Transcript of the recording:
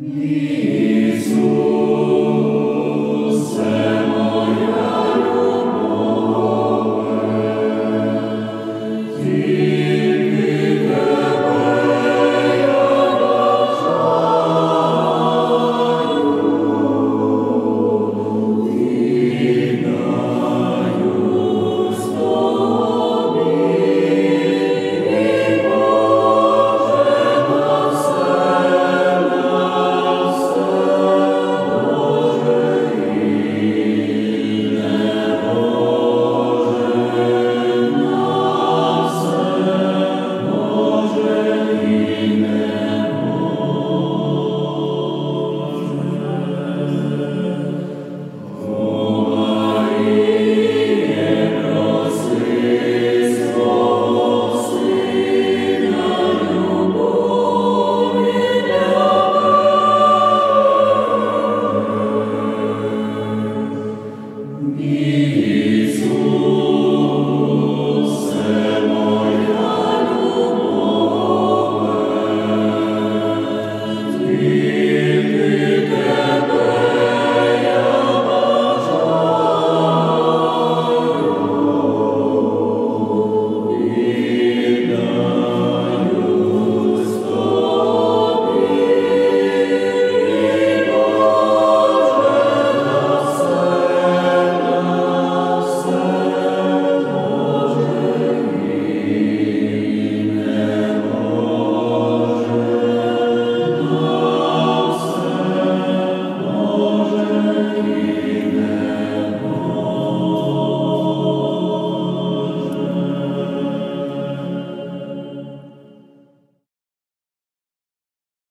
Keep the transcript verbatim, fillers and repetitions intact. me.